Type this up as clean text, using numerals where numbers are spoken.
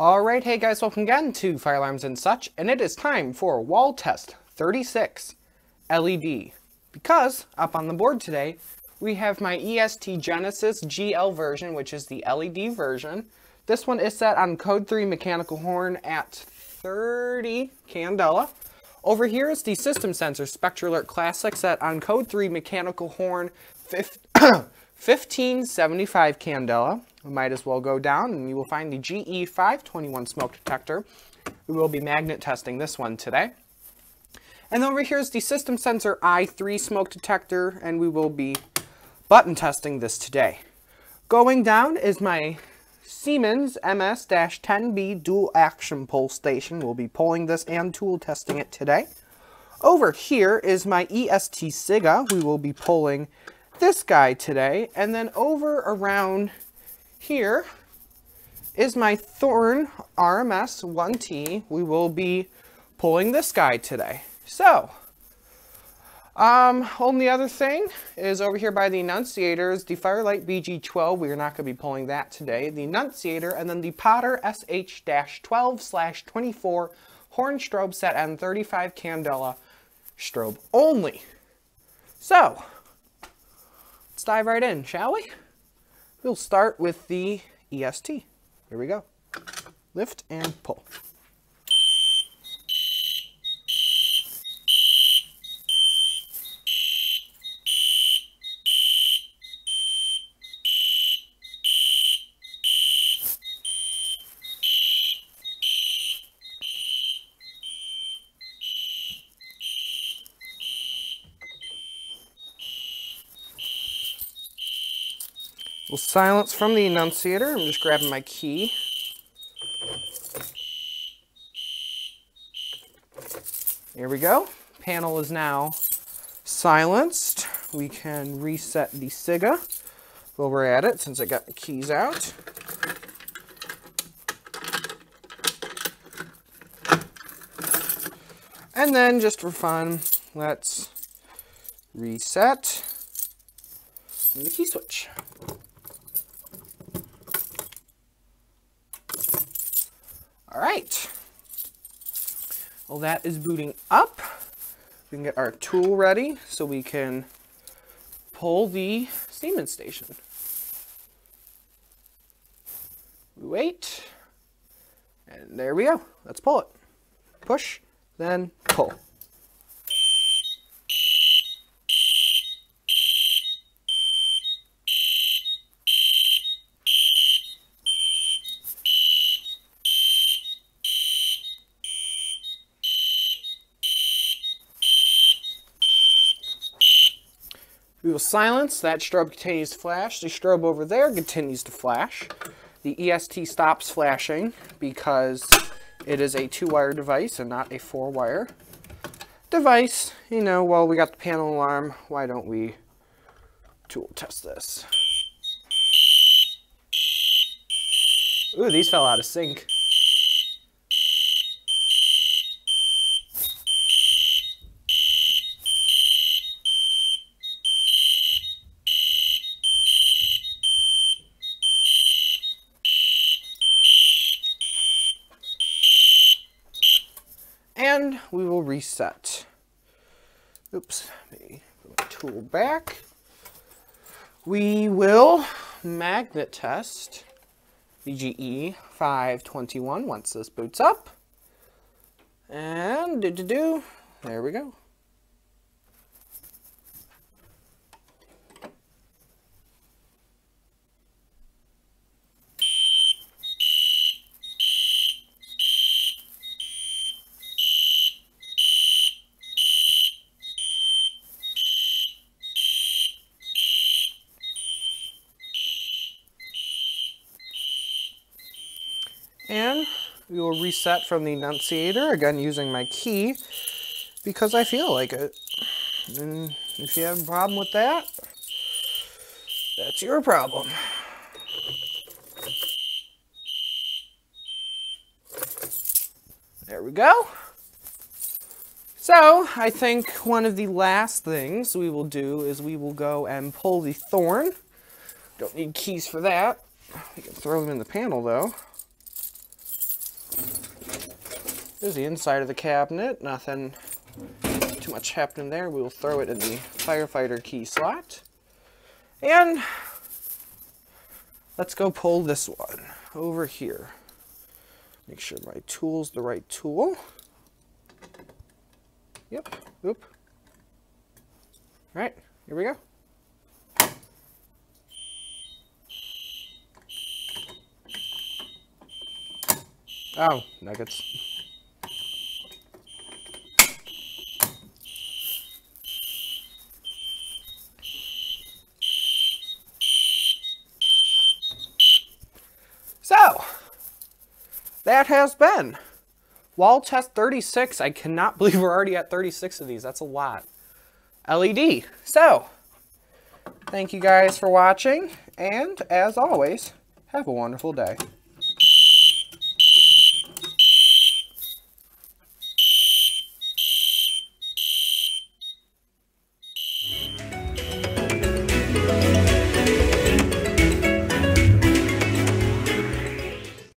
Alright, hey guys, welcome again to Fire Alarms and Such, and it is time for Wall Test 36 LED. Because, up on the board today, we have my EST Genesis GL version, which is the LED version. This one is set on Code 3 Mechanical Horn at 30 Candela. Over here is the System Sensor Spectralert Classic set on Code 3 Mechanical Horn 1575 Candela. We might as well go down and you will find the GE521 smoke detector. We will be magnet testing this one today. And over here is the System Sensor I3 smoke detector, and we will be button testing this today. Going down is my Siemens MS-10B dual action pole station. We'll be pulling this and tool testing it today. Over here is my EST SIGA. We will be pulling this guy today. And then over around here is my Thorn RMS-1T. We will be pulling this guy today. So, only other thing is over here by the enunciators, the Firelight BG-12, we are not going to be pulling that today, the enunciator, and then the Potter SH-12/24 horn strobe set and 35 candela strobe only. So, let's dive right in, shall we? We'll start with the EST. Here we go. Lift and pull. We'll silence from the enunciator. I'm just grabbing my key. Here we go. Panel is now silenced. We can reset the SIGA while we're at it, since I got the keys out. And then just for fun, let's reset the key switch. All right, well, that is booting up. We can get our tool ready so we can pull the Siemens station. We wait, and there we go. Let's pull it. Push, then pull. We will silence. That strobe continues to flash. The strobe over there continues to flash. The EST stops flashing because it is a 2-wire device and not a 4-wire device. You know, well, we got the panel alarm. Why don't we tool test this? Ooh, these fell out of sync. And we will reset. Oops, let me put my tool back. We will magnet test the GE521 once this boots up. And there we go. And we will reset from the enunciator, again using my key, because I feel like it. And if you have a problem with that, that's your problem. There we go. So I think one of the last things we will do is we will go and pull the Thorn. Don't need keys for that. We can throw them in the panel though. There's the inside of the cabinet. Nothing too much happening there. We'll throw it in the firefighter key slot. And let's go pull this one over here. Make sure my tool's the right tool. Yep. Oop. All right, here we go. Oh, nuggets. So, that has been wall test 36. I cannot believe we're already at 36 of these. That's a lot. LED. So, thank you guys for watching, and as always, have a wonderful day.